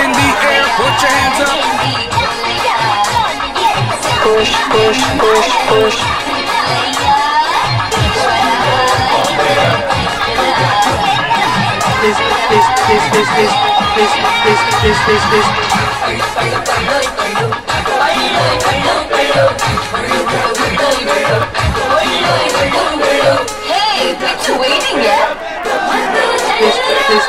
in the air, put your hands up. Push, push, push, push. Hey, thanks for waiting, yeah? Push,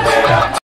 push, push.